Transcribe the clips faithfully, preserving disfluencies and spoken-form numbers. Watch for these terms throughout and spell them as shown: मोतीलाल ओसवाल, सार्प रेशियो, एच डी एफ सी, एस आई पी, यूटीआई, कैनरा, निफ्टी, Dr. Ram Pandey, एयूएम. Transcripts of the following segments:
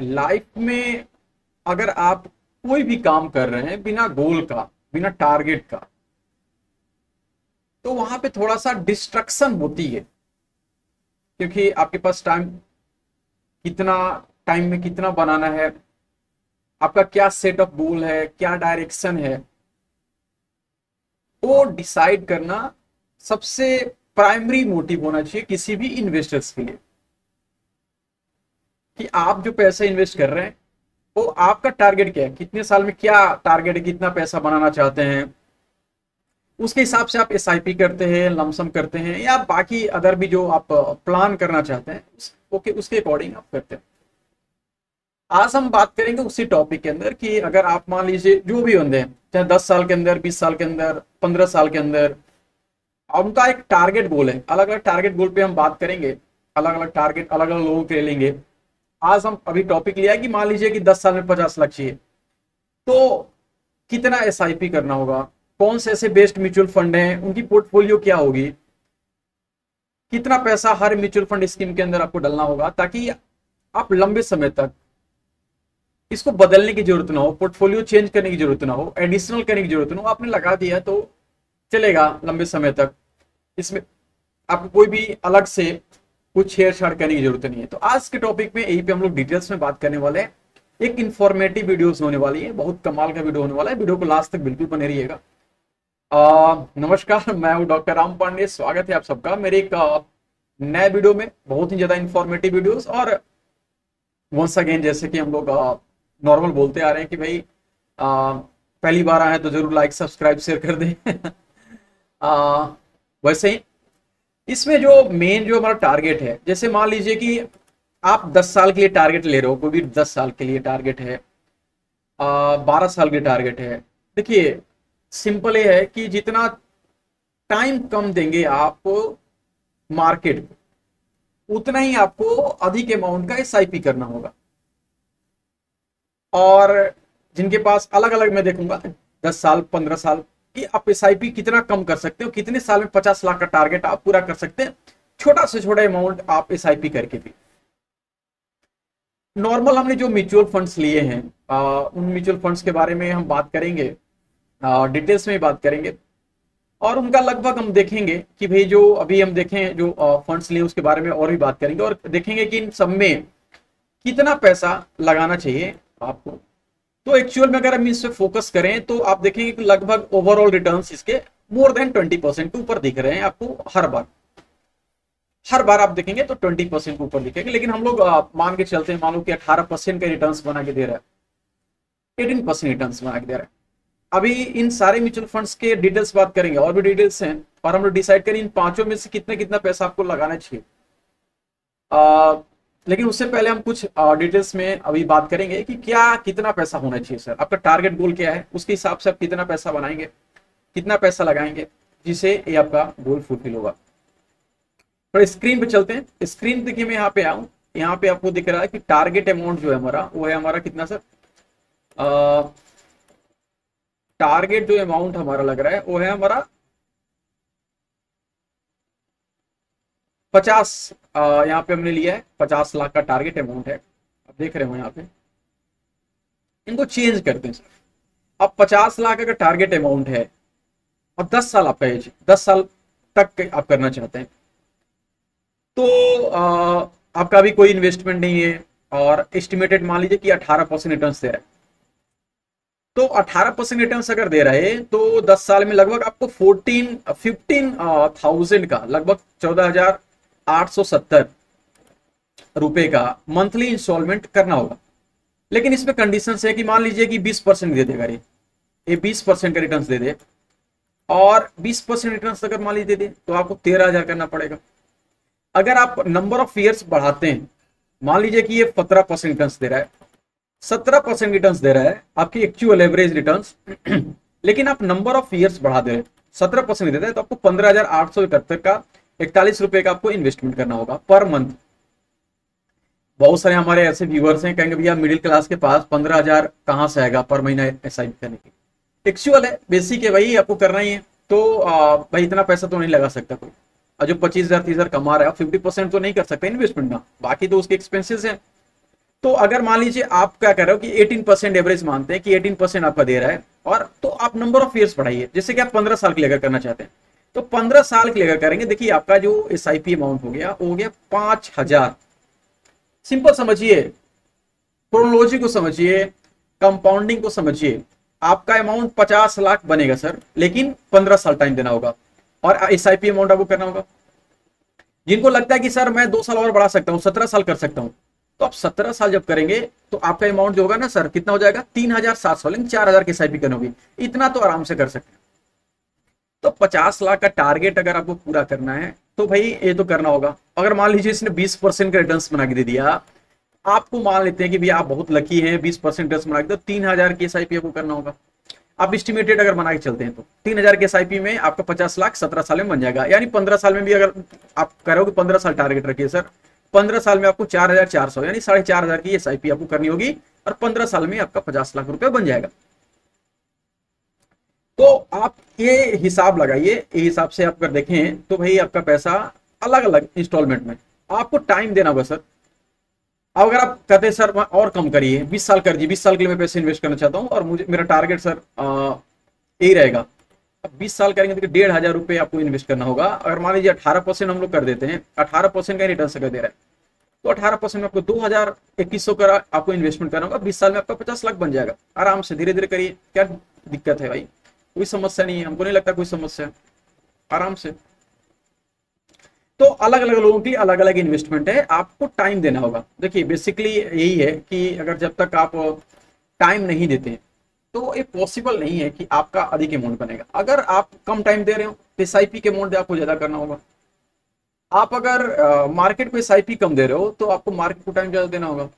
Life में अगर आप कोई भी काम कर रहे हैं बिना गोल का, बिना टारगेट का, तो वहां पे थोड़ा सा डिस्ट्रक्शन होती है, क्योंकि आपके पास टाइम कितना, टाइम में कितना बनाना है, आपका क्या सेट ऑफ गोल है, क्या डायरेक्शन है, वो डिसाइड करना सबसे प्राइमरी मोटिव होना चाहिए किसी भी इन्वेस्टर्स के लिए, कि आप जो पैसा इन्वेस्ट कर रहे हैं वो आपका टारगेट क्या है, कितने साल में क्या टारगेट है, कितना पैसा बनाना चाहते हैं, उसके हिसाब से आप एस आई पी करते हैं, लमसम करते हैं, या बाकी अदर भी जो आप प्लान करना चाहते हैं ओके उसके अकॉर्डिंग आप करते हैं। आज हम बात करेंगे उसी टॉपिक के अंदर कि अगर आप मान लीजिए जो भी बंदे हैं, चाहे दस साल के अंदर, बीस साल के अंदर, पंद्रह साल के अंदर, उनका एक टारगेट गोल है, अलग अलग टारगेट गोल पे हम बात करेंगे, अलग अलग टारगेट अलग अलग लोगों के लेंगे। आज हम अभी टॉपिक लिया कि मान लीजिए कि दस साल में पचास लाख चाहिए, तो कितना एस आई पी करना होगा, कौन से ऐसे बेस्ट म्यूचुअल फंड हैं, उनकी पोर्टफोलियो क्या होगी, कितना पैसा हर म्यूचुअल फंड स्कीम के अंदर आपको डालना होगा, ताकि आप लंबे समय तक इसको बदलने की जरूरत ना हो, पोर्टफोलियो चेंज करने की जरूरत ना हो, एडिशनल करने की जरूरत ना हो, आपने लगा दिया तो चलेगा लंबे समय तक, इसमें आपको कोई भी अलग से कुछ छेड़छाड़ करने की जरूरत नहीं है। तो आज के टॉपिक में यही पे हम लोग डिटेल्स में बात करने वाले हैं, एक इन्फॉर्मेटिव वीडियो होने वाली है, बहुत कमाल का वीडियो होने वाला है, वीडियो को लास्ट तक बिल्कुल बने रहिएगा। नमस्कार, मैं हूँ डॉक्टर राम पांडे, स्वागत है आप सबका मेरे एक नए वीडियो में, बहुत ही ज्यादा इन्फॉर्मेटिव वीडियोस। और वंस अगेन जैसे कि हम लोग नॉर्मल बोलते आ रहे हैं कि भाई आ, पहली बार आए तो जरूर लाइक सब्सक्राइब शेयर कर दें। आ, वैसे ही इसमें जो मेन जो हमारा टारगेट है, जैसे मान लीजिए कि आप दस साल के लिए टारगेट ले रहे हो, कोई भी दस साल के लिए टारगेट है, बारह साल के टारगेट है, देखिए सिंपल ये है कि जितना टाइम कम देंगे आप मार्केट को, उतना ही आपको अधिक अमाउंट का एस आई पी करना होगा। और जिनके पास अलग अलग मैं देखूंगा दस साल पंद्रह साल की आप एस आई पी कितना कम कर सकते हो, कितने साल में पचास लाख का टारगेट आप पूरा कर सकते हैं, छोटा से छोटा अमाउंट आप एस आई पी करके भी। नॉर्मल हमने जो म्यूचुअल फंड्स लिए हैं आ, उन म्यूचुअल फंड्स के बारे में हम बात करेंगे, डिटेल्स में बात करेंगे, और उनका लगभग हम देखेंगे कि भाई जो अभी हम देखें जो फंड्स लिए उसके बारे में और भी बात करेंगे, और देखेंगे कि इन सब में कितना पैसा लगाना चाहिए आपको। तो एक्चुअल में अगर हम इस पे फोकस करें तो आप देखेंगे कि लगभग ओवरऑल रिटर्न्स इसके मोर देन बीस परसेंट ऊपर दिख रहे हैं आपको, हर बार हर बार आप देखेंगे तो बीस परसेंट ऊपर दिखेंगे। लेकिन हम लोग मान के चलते हैं, मान लो कि अठारह परसेंट के रिटर्न्स बना के दे रहा है, अठारह परसेंट रिटर्न्स बना के दे रहा है। अभी इन सारे म्यूचुअल फंड्स के डिटेल्स बात करेंगे, और भी डिटेल्स हैं, और हम लोग डिसाइड करें इन पांचों में से कितना कितना पैसा आपको लगाना चाहिए। आ, लेकिन उससे पहले हम कुछ डिटेल्स में अभी बात करेंगे कि क्या कितना पैसा होना चाहिए सर, आपका टारगेट गोल क्या है, उसके हिसाब से आप कितना पैसा बनाएंगे, कितना पैसा लगाएंगे, जिसे ये आपका गोल फुलफिल होगा। पर स्क्रीन पे चलते हैं, स्क्रीन देखिए मैं यहाँ पे आऊँ, यहाँ पे आपको दिख रहा है कि टारगेट अमाउंट जो है हमारा वो है हमारा कितना सर, आ, टारगेट जो अमाउंट हमारा लग रहा है वो है हमारा पचास, यहाँ पे हमने लिया है पचास लाख का टारगेट अमाउंट है, आप देख रहे हो यहाँ पे। इनको चेंज करते हैं सर, अब पचास लाख का टारगेट अमाउंट है और दस साल आपका एज, दस साल तक आप करना चाहते हैं, तो आ, आपका भी कोई इन्वेस्टमेंट नहीं है, और एस्टिमेटेड मान लीजिए कि अठारह परसेंट रिटर्न दे रहा है, तो अठारह परसेंट रिटर्न अगर दे रहे तो दस साल में लगभग आपको फोर्टीन फिफ्टीन थाउजेंड का, लगभग चौदह हजार आठ सौ सत्तर रुपए का मंथली इंस्टॉलमेंट करना होगा। लेकिन इसमें कंडीशन है कि मान लीजिए कि बीस परसेंट दे देगा, ये बीस परसेंट का रिटर्न दे दे, और बीस परसेंट रिटर्न अगर मान लीजिए दे दे तो आपको तेरह हजार करना पड़ेगा। अगर आप नंबर ऑफ ईयर्स बढ़ाते हैं, मान लीजिए कि ये सत्रह परसेंट रिटर्न दे रहा है, सत्रह परसेंट रिटर्न दे रहा है आपकी एक्चुअल एवरेज रिटर्न, लेकिन आप नंबर ऑफ ईयर्स बढ़ा दे रहे हैं, सत्रह परसेंट दे रहे हैं, तो आपको पंद्रह हजार आठ सौ इकहत्तर का इकतालीस रुपए का आपको इन्वेस्टमेंट करना होगा पर मंथ। बहुत सारे हमारे ऐसे व्यूअर्स हैं कहेंगे भैया मिडिल क्लास के पास पंद्रह हजार कहाँ से आएगा पर महीना एसआईपी करने की, एक्चुअल है बेसिक है भाई, आपको करना ही है, तो आ, भाई इतना पैसा तो नहीं लगा सकता कोई, और जो पच्चीस हजार तीस हजार कमा रहा है फिफ्टी परसेंट तो नहीं कर सकता इन्वेस्टमेंट ना, बाकी तो उसके एक्सपेंसिस है, तो अगर मान लीजिए आप क्या कर रहे हो कि अठारह परसेंट एवरेज मानते हैं कि अठारह परसेंट आपका दे रहा है, और तो आप नंबर ऑफ ईयर्स बढ़ाइए, जैसे कि आप पंद्रह साल के लेकर करना चाहते हैं तो पंद्रह साल के लेकर करेंगे। देखिए आपका जो एस आई पी अमाउंट हो गया वो हो गया पांच हजार। सिंपल समझिए, क्रोनोलॉजी को समझिए, कंपाउंडिंग को समझिए। आपका अमाउंट पचास लाख बनेगा सर, लेकिन पंद्रह साल टाइम देना होगा और एस आई पी अमाउंट आपको करना होगा। जिनको लगता है कि सर मैं दो साल और बढ़ा सकता हूँ, सत्रह साल कर सकता हूँ, तो आप सत्रह साल जब करेंगे तो आपका अमाउंट जो होगा ना सर कितना हो जाएगा, तीन हजार सात सौ लेकिन चार हजार की एसआईपी करोगे। इतना तो आराम से कर सकते हैं। तो पचास लाख का टारगेट अगर आपको पूरा करना है तो भाई ये तो करना होगा। अगर मान लीजिए इसने बीस परसेंट का रिटर्न बना के दे दिया आपको, मान लेते हैं कि भैया आप बहुत लकी है, बीस परसेंट रिटर्न बना के दो, तीन हजार की एसआईपी आपको करना होगा। आप एस्टिमेटेड अगर बना के चलते हैं तो तीन हजार के एसआईपी में आपका पचास लाख सत्रह साल में बन जाएगा। यानी पंद्रह साल में भी अगर आप करोगे, पंद्रह साल टारगेट रखिए सर, पंद्रह साल में आपको चार हजार चार सौ यानी साढ़े चार हजार की एस आई पी आपको करनी होगी और पंद्रह साल में आपका पचास लाख रुपया बन जाएगा। तो आप ये हिसाब लगाइए, ये हिसाब से आप कर देखें तो भाई आपका पैसा अलग अलग इंस्टॉलमेंट में आपको टाइम देना होगा सर। अब अगर आप कहते हैं सर और कम करिए, बीस साल कर दिए, बीस साल के लिए मैं पैसे इन्वेस्ट करना चाहता हूँ और मुझे मेरा टारगेट सर यही रहेगा, अब बीस साल करेंगे तो डेढ़ हजार रुपये आपको इन्वेस्ट करना होगा। अगर मान लीजिए अठारह परसेंट हम लोग कर देते हैं, अठारह परसेंट का रिटर्न कर दे रहा है तो अठारह परसेंट में आपको दो हजार इक्कीस सौ का आपको इन्वेस्टमेंट करना होगा। बीस साल में आपका पचास लाख बन जाएगा। आराम से धीरे धीरे करिए, क्या दिक्कत है भाई, कोई समस्या नहीं है, हमको नहीं लगता कोई समस्या है, आराम से। तो अलग अलग लोगों की अलग अलग इन्वेस्टमेंट है, आपको टाइम देना होगा। देखिए बेसिकली यही है कि अगर जब तक आप टाइम नहीं देते हैं तो ये पॉसिबल नहीं है कि आपका अधिक अमाउंट बनेगा। अगर आप कम टाइम दे रहे हो तो एस आई पी के अमाउंट आपको ज्यादा करना होगा। आप अगर मार्केट को एस आई पी कम दे रहे हो तो आपको मार्केट को टाइम ज्यादा देना होगा।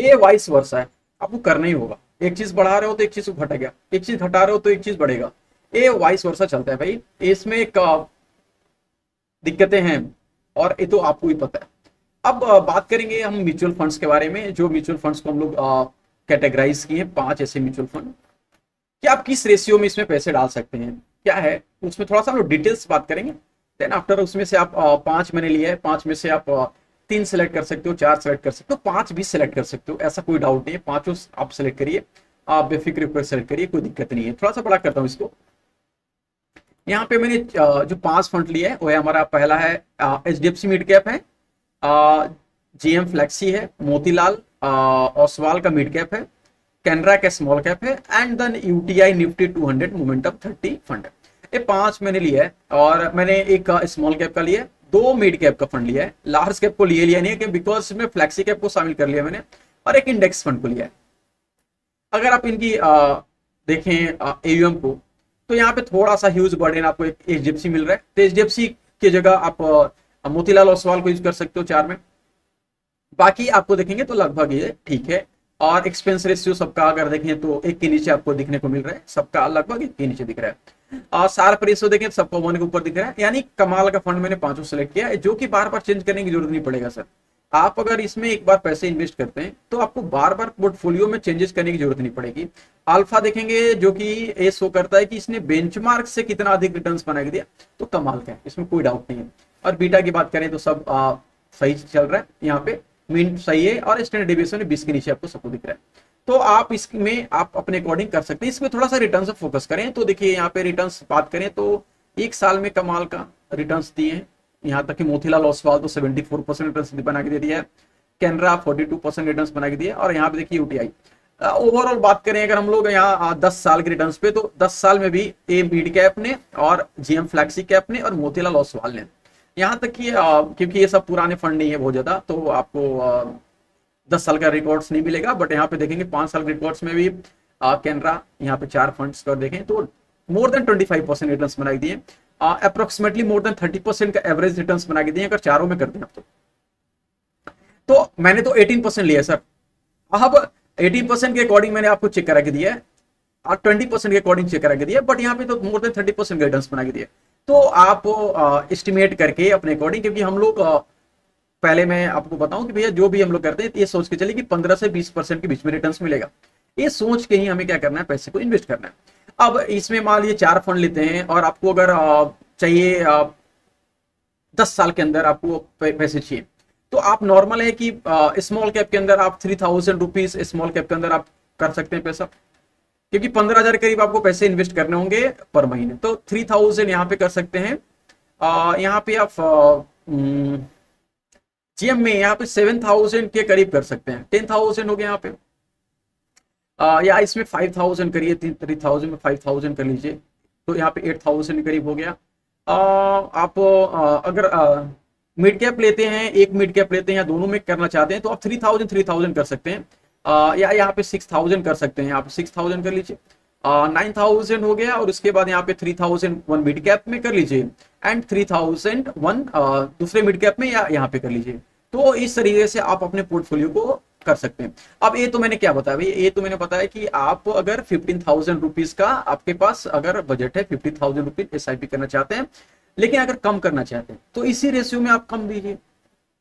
ये वाइस वर्सा है, आपको करना ही होगा। एक चीज बढ़ा रहे हो तो एक चीज घटेगा, एक चीज घटा रहे हो तो एक चीज बढ़ेगा, ये वाइस वर्सा चलता है भाई। इसमें एक दिक्कतें हैं और ये तो आपको ही पता है। अब बात करेंगे हम म्यूचुअल फंड्स के बारे में। जो म्यूचुअल फंड्स को हम लोग कैटेगराइज किए हैं, पांच ऐसे म्यूचुअल फंड कि आप किस रेशियो में इसमें पैसे डाल सकते हैं, क्या है उसमें थोड़ा सा हम लोग डिटेल्स बात करेंगे। देन आफ्टर उसमें से आप पांच मैंने लिया है, पांच में से आप तीन सेलेक्ट कर सकते हो, चार सेलेक्ट कर सकते हो, पांच भी सेलेक्ट कर सकते हो, ऐसा कोई डाउट नहीं है। पांचों आप सेलेक्ट करिए, आप बेफिक्र होकर सेलेक्ट करिए, कोई दिक्कत नहीं है। थोड़ा सा बड़ा करता हूँ इसको। यहाँ पे मैंने जो पांच फंड लिया है वो है हमारा पहला है एच डी एफ सी mid cap है, जीएम फ्लैक्सी है, मोतीलाल ओसवाल का मिड कैप है, कैनरा का स्मॉल कैप है and then यूटीआई निफ्टी two hundred momentum thirty fund है। ये पांच मैंने लिया है और मैंने एक स्मॉल कैप का लिया है, दो मिड कैप का फंड लिया है, लार्ज कैप को लिए लिया नहीं है बिकॉज इसमें फ्लैक्सी कैप को शामिल कर लिया मैंने, और एक इंडेक्स फंड को लिया है। अगर आप इनकी आ, देखें एयूएम को तो यहाँ पे थोड़ा सा ह्यूज बर्डन आपको एक एच डी एफ सी मिल रहा है, तो एच डी एफ सी की जगह आप आ, मोतीलाल ओसवाल को यूज कर सकते हो चार में। बाकी आपको देखेंगे तो लगभग ये ठीक है। और एक्सपेंस रेशियो सबका अगर देखें तो एक के नीचे आपको दिखने को मिल रहा है, सबका लगभग एक के नीचे दिख रहा है। और सार्प रेशियो देखें सबका वन के ऊपर दिख रहा है, यानी कमाल का फंड मैंने पांचों सेलेक्ट किया है, जो कि बार बार चेंज करने की जरूरत नहीं पड़ेगा सर। आप अगर इसमें एक बार पैसे इन्वेस्ट करते हैं तो आपको बार बार पोर्टफोलियो में चेंजेस करने की जरूरत नहीं पड़ेगी। अल्फा देखेंगे जो कि ये शो करता है कि इसने बेंचमार्क से कितना अधिक रिटर्न बना के दिया, तो कमाल का है, इसमें कोई डाउट नहीं है। और बीटा की बात करें तो सब सही चल रहा है, यहाँ पे मीन सही है और स्टैंडर्ड डेविएशन बीस के नीचे आपको सबको दिख रहा है। तो आप इसमें आप अपने अकॉर्डिंग कर सकते हैं। इसमें थोड़ा सा रिटर्न से फोकस करें तो देखिए यहाँ पे रिटर्न बात करें तो एक साल में कमाल का रिटर्न दिए हैं। यहाँ तक कि मोतीलाल ओसवाल तो सेवेंटी फोर परसेंट रिटर्न बना के दे दिया है, कैनरा forty two percent return बना के दिया, और यहाँ पे देखिए यूटीआई। ओवरऑल बात करें अगर हम लोग यहाँ दस साल के रिटर्न पे तो दस साल में भी ए मिड कैप ने और जीएम फ्लैक्सी कैप ने और मोतीलाल ओसवाल ने, यहाँ तक कि क्योंकि ये सब पुराने फंड नहीं है बहुत ज्यादा तो आपको आ, दस साल का रिकॉर्ड्स नहीं मिलेगा, बट यहाँ पे देखेंगे पांच साल के रिकॉर्ड्स में भी कैनरा यहाँ पे चार फंड्स कर देखें तो more than twenty five percent return बना दिए, approximately more than thirty percent का एवरेज रिटर्न बना के दिए अगर चारों में करते हैं आप तो। तो मैंने तो एटीन परसेंट लिया सर, अब एटीन परसेंट के अकॉर्डिंग मैंने आपको चेक करा के दिया है और ट्वेंटी परसेंट के अकॉर्डिंग चेक करा के दिया, बट यहाँ पे तो मोर देन थर्टी परसेंट का रिटर्न बना के दिया। तो आप एस्टिमेट करके अपने अकॉर्डिंग, क्योंकि हम लोग पहले मैं आपको बताऊं कि भैया जो भी हम लोग करते हैं ये सोच के चलिए कि पंद्रह से बीस परसेंट के बीच में रिटर्न्स मिलेगा, ये सोच के ही हमें क्या करना है, पैसे को इन्वेस्ट करना है। अब इसमें मान लीजिए चार फंड लेते हैं और आपको अगर चाहिए दस साल के अंदर आपको पैसे चाहिए तो आप नॉर्मल है कि स्मॉल कैप के अंदर आप three thousand rupees small cap के अंदर आप कर सकते हैं पैसा, क्योंकि पंद्रह हजार करीब आपको पैसे इन्वेस्ट करने होंगे पर महीने। तो थ्री थाउजेंड यहाँ पे कर सकते हैं। आ, यहाँ पे आप जीएम में यहाँ पे सेवन थाउजेंड के करीब कर सकते हैं। टेन थाउजेंड हो गया यहाँ पे, आ, या इसमें फाइव थाउजेंड करिए, थ्री थाउजेंड में फाइव थाउजेंड कर लीजिए, तो यहाँ पे एट थाउजेंड के करीब हो गया। आ, आप आ, अगर मिड कैप लेते हैं, एक मिड कैप लेते हैं या दोनों में करना चाहते हैं तो आप थ्री थाउजेंड थ्री थाउजेंड कर सकते हैं, आ, या यहाँ पे सिक्स थाउजेंड कर सकते हैं। आप सिक्स थाउजेंड कर लीजिए, नाइन थाउजेंड हो गया, और उसके बाद यहाँ पे three thousand one mid cap में कर लीजिए एंड थ्री थाउजेंड वन दूसरे मिड कैप में या यहाँ पे कर लीजिए। तो इस तरीके से आप अपने पोर्टफोलियो को कर सकते हैं। अब ये तो मैंने क्या बताया भाई, ये तो मैंने बताया कि आप अगर फिफ्टीन थाउजेंड रुपीज का आपके पास अगर बजट है, fifteen thousand rupees एस आई पी करना चाहते हैं, लेकिन अगर कम करना चाहते हैं तो इसी रेशियो में आप कम दीजिए।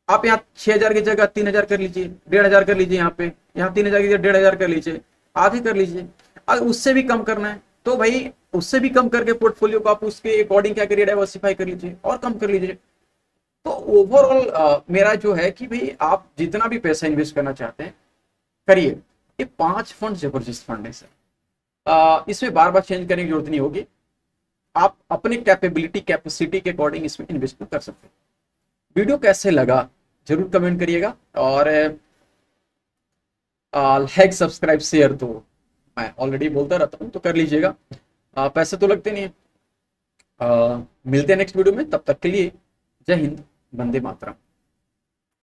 आप यहाँ छह हजार की जगह तीन हजार कर लीजिए, डेढ़ हजार कर लीजिए, यहाँ पे यहाँ तीन हजार की जगह डेढ़ हजार कर लीजिए, आधे कर लीजिए। अगर उससे भी कम करना है तो भाई उससे भी कम करके पोर्टफोलियो को आप उसके अकॉर्डिंग क्या करिए, डाइवर्सिफाई कर लीजिए और कम कर लीजिए। तो ओवरऑल मेरा जो है कि भाई आप जितना भी पैसा इन्वेस्ट करना चाहते हैं करिए। ये पांच फंड जबरदस्त फंड है सर, इसमें बार बार चेंज करने की जरूरत नहीं होगी। आप अपने कैपेबिलिटी कैपेसिटी के अकॉर्डिंग इसमें इन्वेस्टमेंट कर सकते हैं। वीडियो कैसे लगा जरूर कमेंट करिएगा, और लाइक सब्सक्राइब शेयर तो मैं ऑलरेडी बोलता रहता हूँ, तो कर लीजिएगा, पैसे तो लगते नहीं है। मिलते हैं नेक्स्ट वीडियो में, तब तक के लिए जय हिंद, वंदे मातरम।